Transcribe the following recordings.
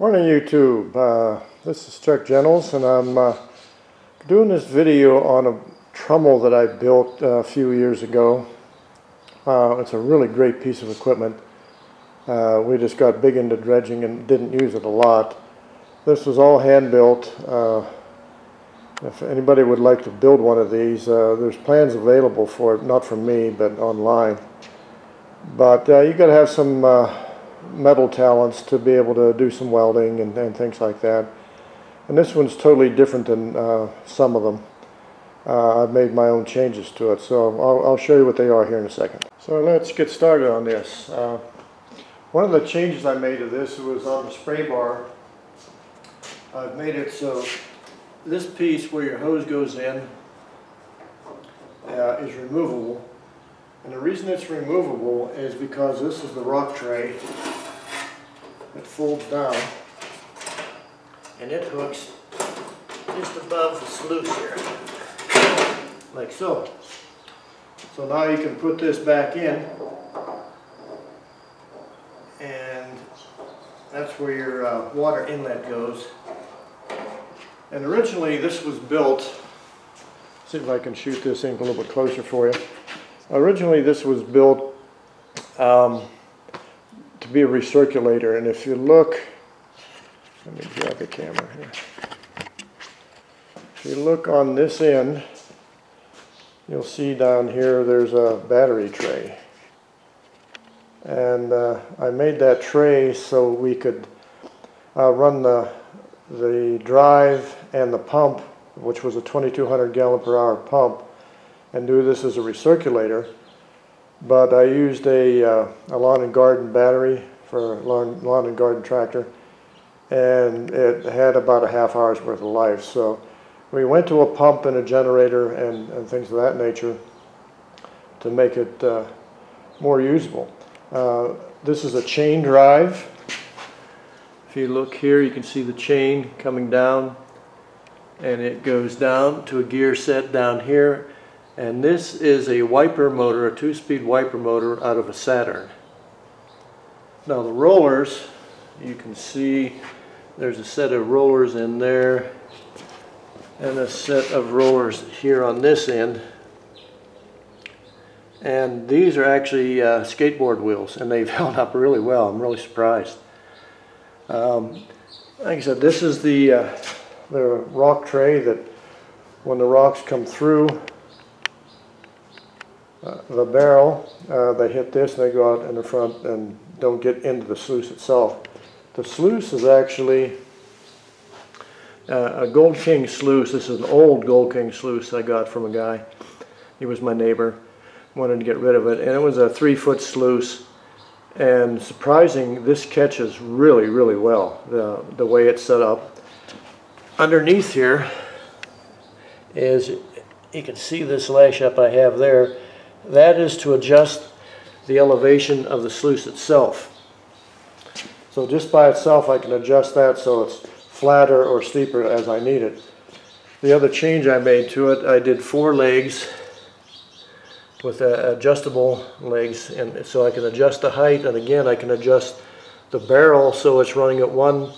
Morning YouTube, this is Chuck Gentles, and I'm doing this video on a Trommel that I built a few years ago. It's a really great piece of equipment. We just got big into dredging and didn't use it a lot. This was all hand built. If anybody would like to build one of these, there's plans available for it, not from me, but online. But you got to have some metal talents to be able to do some welding and things like that. And this one's totally different than some of them. I've made my own changes to it, so I'll show you what they are here in a second. So let's get started on this. One of the changes I made to this was on the spray bar. I've made it so this piece where your hose goes in is removable. And the reason it's removable is because this is the rock tray. It folds down and it hooks just above the sluice here, like so. So now you can put this back in, and that's where your water inlet goes. And originally this was built, see if I can shoot this in a little bit closer for you. Originally this was built to be a recirculator, and if you look, let me grab the camera here. If you look on this end, you'll see down here there's a battery tray. And I made that tray so we could run the drive and the pump, which was a 2200 gallon per hour pump, and do this as a recirculator. But I used a lawn and garden battery for a lawn and garden tractor, and it had about a half hour's worth of life. So we went to a pump and a generator and things of that nature to make it more usable. This is a chain drive. If you look here, you can see the chain coming down, and it goes down to a gear set down here. And this is a wiper motor, a two-speed wiper motor out of a Saturn. Now the rollers, you can see there's a set of rollers in there and a set of rollers here on this end. And these are actually skateboard wheels, and they've held up really well. I'm really surprised. Like I said, this is the rock tray that when the rocks come through, the barrel, they hit this and they go out in the front and don't get into the sluice itself. The sluice is actually a Gold King sluice. This is an old Gold King sluice I got from a guy. He was my neighbor, wanted to get rid of it, and it was a 3-foot sluice. And surprising, this catches really, really well, the way it's set up. Underneath here is, you can see this lash up I have there. That is to adjust the elevation of the sluice itself. So just by itself I can adjust that so it's flatter or steeper as I need it. The other change I made to it, I did 4 legs with adjustable legs, and so I can adjust the height, and again I can adjust the barrel so it's running at one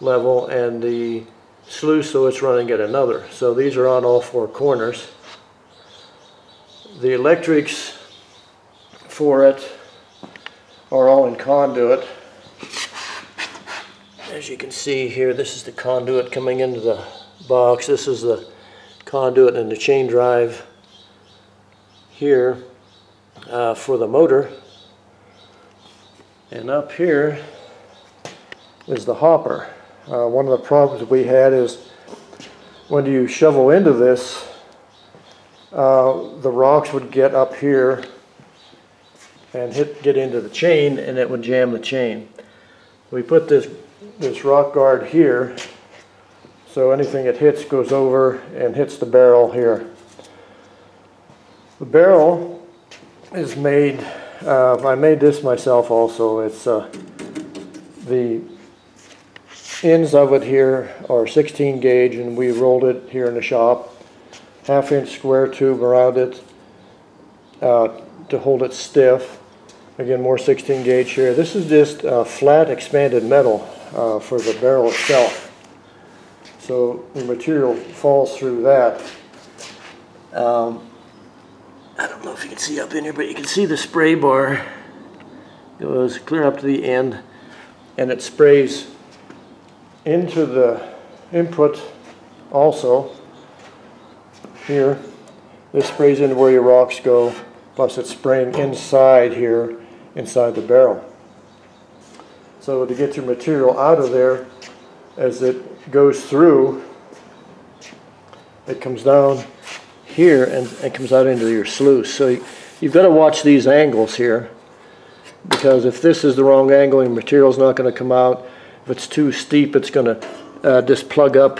level and the sluice so it's running at another. So these are on all 4 corners. The electrics for it are all in conduit. As you can see here, this is the conduit coming into the box. This is the conduit and the chain drive here for the motor. And up here is the hopper. One of the problems we had is when you shovel into this, the rocks would get up here and get into the chain, and it would jam the chain. We put this rock guard here, so anything it hits goes over and hits the barrel here. The barrel is made, I made this myself also. It's the ends of it here are 16 gauge, and we rolled it here in the shop. Half-inch square tube around it to hold it stiff. Again, more 16 gauge here. This is just flat expanded metal. for the barrel itself. So the material falls through that. I don't know if you can see up in here, but you can see the spray bar goes clear up to the end, and it sprays into the input also here. This sprays into where your rocks go, plus it's spraying inside here, inside the barrel. So to get your material out of there, as it goes through, it comes down here and it comes out into your sluice. So you've got to watch these angles here, because if this is the wrong angle, your material's not going to come out. If it's too steep, it's going to just plug up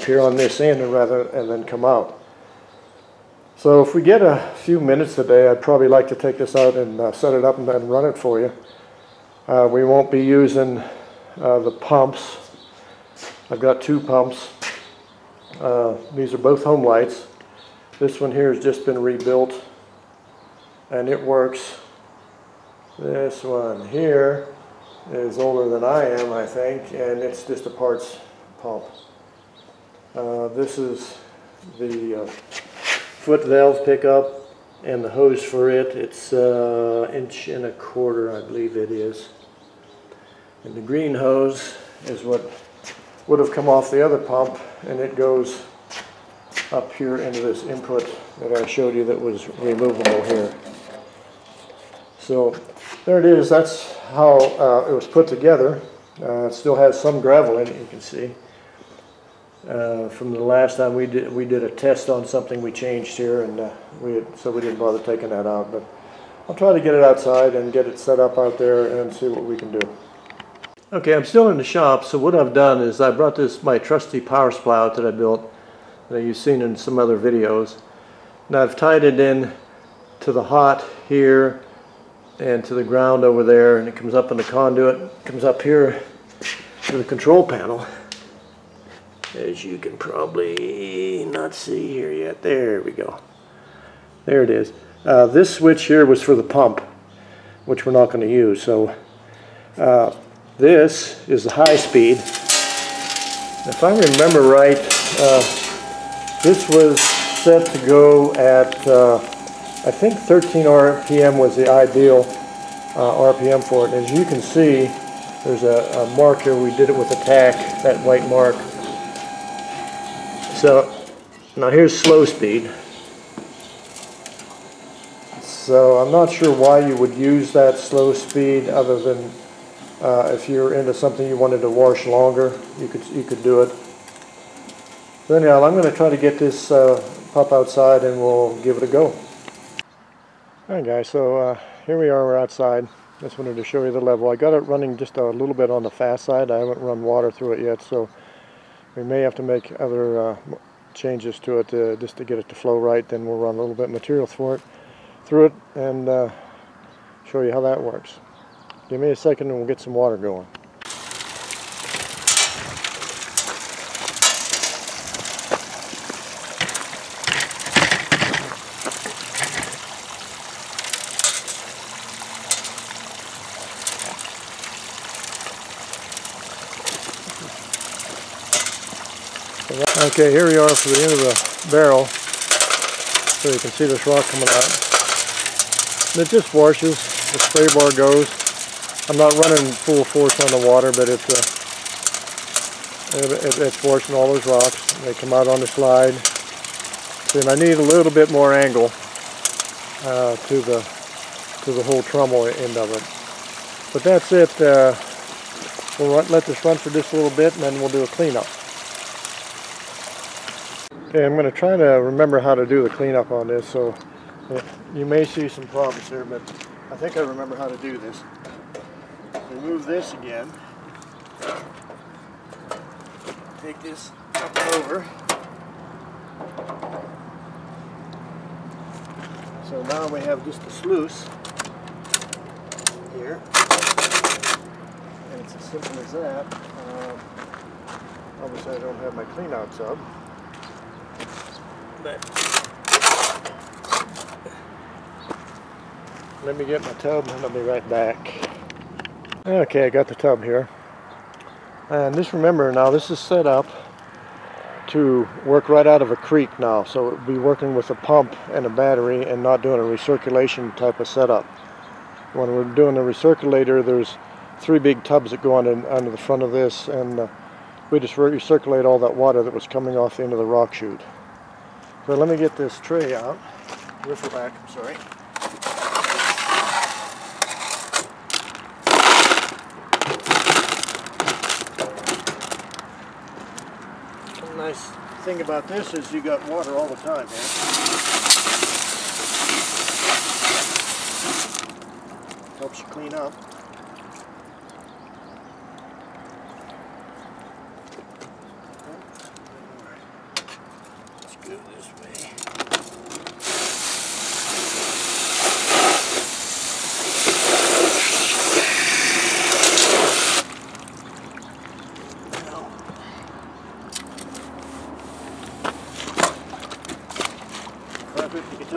here on this end and then come out. So if we get a few minutes today, I'd probably like to take this out and set it up and run it for you. We won't be using the pumps. I've got two pumps. These are both Homelites. This one here has just been rebuilt and it works. This one here is older than I am, I think, and it's just a parts pump. This is the foot valve pickup and the hose for it. It's inch and a quarter, I believe it is. And the green hose is what would have come off the other pump, and it goes up here into this input that I showed you that was removable here. So there it is. That's how it was put together. It still has some gravel in it, you can see. From the last time we did a test on something we changed here, and so we didn't bother taking that out. But I'll try to get it outside and get it set up out there and see what we can do. Okay, I'm still in the shop, so what I've done is I brought this, my trusty power spout that I built, that you've seen in some other videos. Now I've tied it in to the hot here and to the ground over there, and it comes up in the conduit, comes up here to the control panel, as you can probably not see here yet. There we go. There it is. This switch here was for the pump, which we're not going to use. So this is the high speed. If I remember right, this was set to go at, I think 13 RPM was the ideal RPM for it. As you can see, there's a mark here. We did it with a tack, that white mark. So now here's slow speed. So I'm not sure why you would use that slow speed, other than if you're into something you wanted to wash longer, you could do it. So anyhow, I'm going to try to get this pup outside and we'll give it a go. Alright guys, so here we are, we're outside. Just wanted to show you the level. I got it running just a little bit on the fast side. I haven't run water through it yet, so we may have to make other changes to it just to get it to flow right. Then we'll run a little bit of material through it and show you how that works. Give me a second and we'll get some water going. Okay, here we are for the end of the barrel, so you can see this rock coming out. And it just washes, the spray bar goes. I'm not running full force on the water, but it's washing all those rocks. They come out on the slide. Then I need a little bit more angle to the whole trommel end of it. But that's it. We'll let this run for just a little bit, and then we'll do a cleanup. Okay, I'm going to try to remember how to do the cleanup on this, so you may see some problems here, but I think I remember how to do this. Remove this again. Take this up and over. So now we have just a sluice here, and it's as simple as that. Obviously I don't have my cleanouts up. But let me get my tub and I'll be right back. Okay, I got the tub here. And just remember now, this is set up to work right out of a creek now, so it would be working with a pump and a battery and not doing a recirculation type of setup. When we're doing a recirculator, there's three big tubs that go on under the front of this, and we just recirculate all that water that was coming off the end of the rock chute. So let me get this tray out, wiffle back, I'm sorry. Nice thing about this is you got water all the time, man. Helps you clean up. Let's go this way.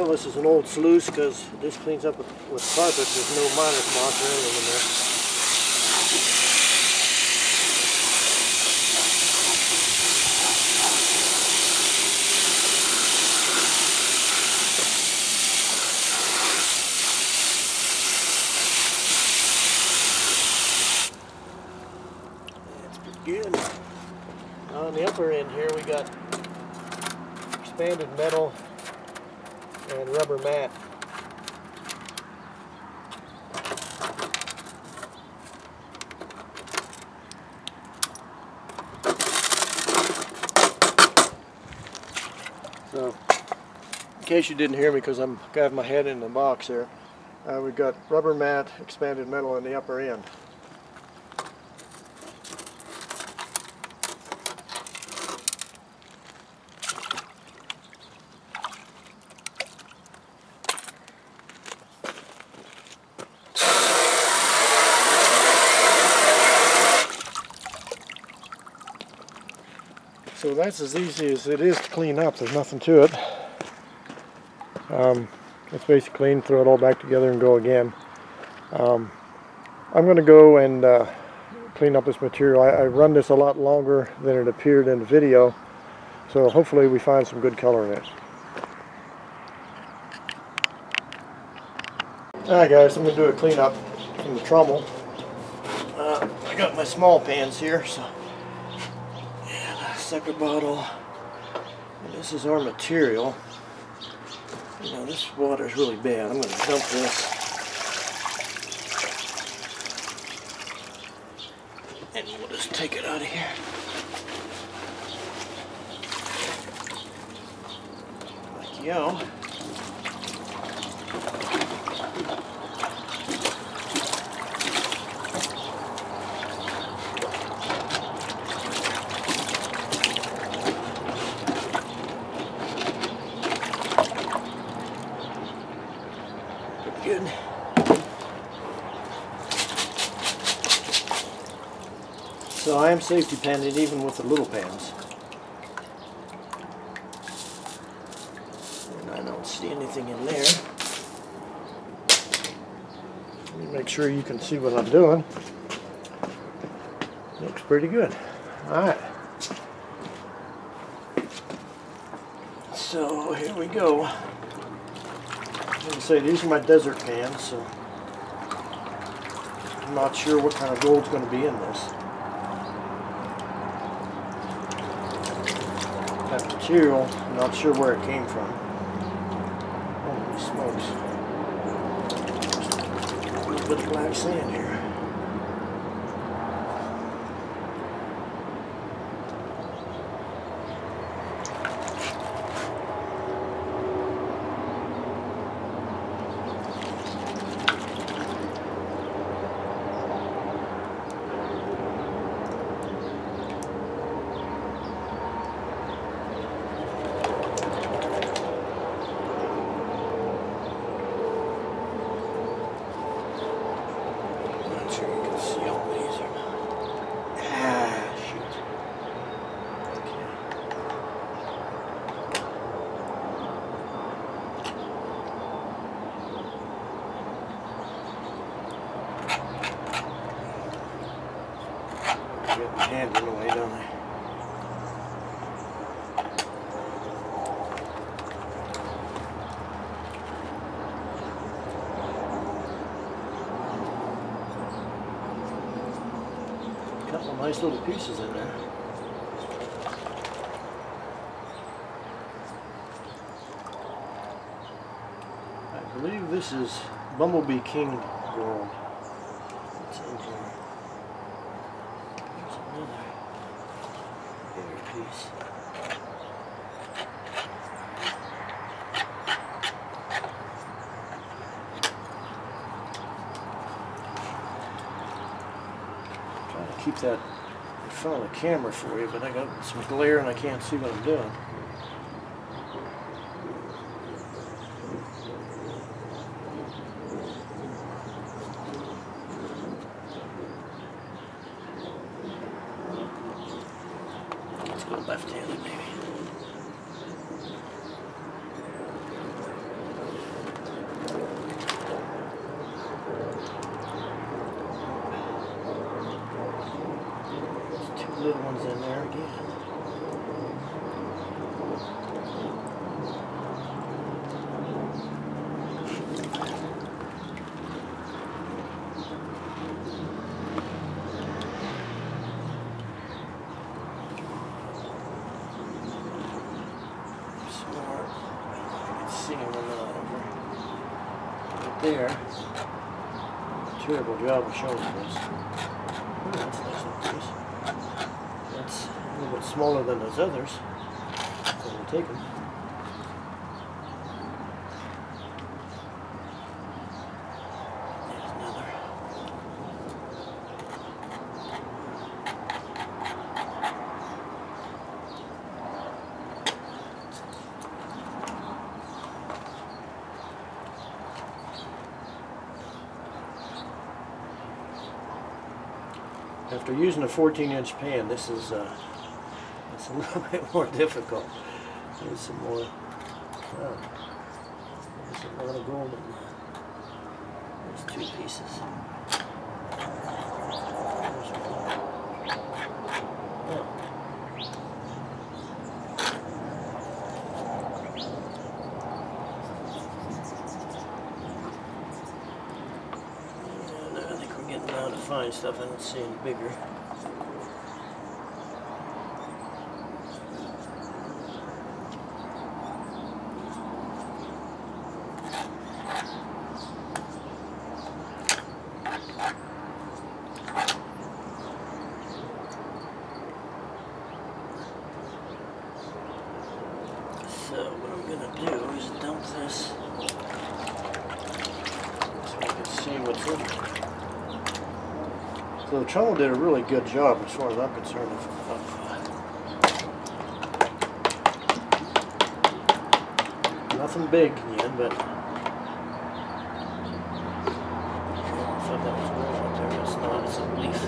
This is an old sluice because this cleans up with carpet. There's no minor moss or anything in there. That's pretty good. Now on the upper end here we got expanded metal and rubber mat. So, in case you didn't hear me because I'm got my head in the box there, we've got rubber mat, expanded metal in the upper end. So that's as easy as it is to clean up. There's nothing to it. It's basically clean, throw it all back together and go again. I'm going to go and clean up this material. I run this a lot longer than it appeared in the video, so hopefully we find some good color in it. Alright guys, I'm going to do a cleanup from the trommel. I got my small pans here, so sucker bottle, and this is our material. You know, this water is really bad. I'm going to dump this and we'll just take it out of here. Like yo. Good. So I am safety panning even with the little pans. And I don't see anything in there. Let me make sure you can see what I'm doing. Looks pretty good. Alright. So here we go. Like I say, these are my desert pans, so I'm not sure what kind of gold's going to be in this. That material, I'm not sure where it came from. Holy smokes. A little bit of black sand here. can't get away down there. A couple nice little pieces in there. I believe this is Bumblebee King gold. What's in here? There's another bigger piece. I'm trying to keep that in front of the camera for you, but I got some glare and I can't see what I'm doing. Left-handed, maybe. There's two little ones in there again. There. Terrible job of showing this. Oh, that's a nice little piece. That's a little bit smaller than those others. So we'll take them. After using a 14-inch pan, this is it's a little bit more difficult. There's some more. There's a lot of gold in there. There's two pieces. There's one. Find stuff I don't see any bigger. So what I'm gonna do is dump this so I can see what's in it. So the TROMMEL did a really good job as far as I'm concerned of nothing big again, but I thought that was gold up there, but it's not, it's a leaf.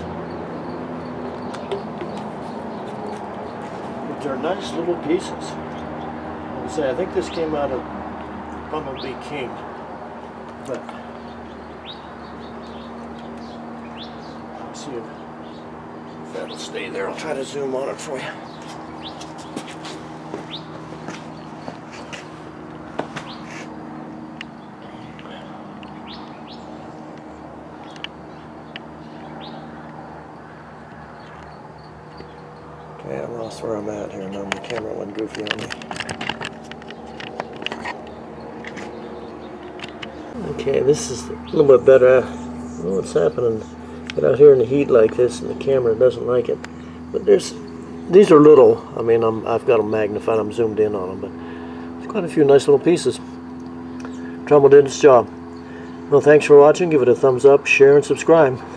But they're nice little pieces. Like I say, I think this came out of Bumblebee King. But see if that'll stay there. I'll try to zoom on it for you. Okay, I lost where I'm at here. Now my camera went goofy on me. Okay, this is a little bit better. I don't know what's happening. But out here in the heat like this, and the camera doesn't like it. But these are little. I mean, I've got them magnified. I'm zoomed in on them, but there's quite a few nice little pieces. TROMMEL did its job. Well, thanks for watching. Give it a thumbs up, share, and subscribe.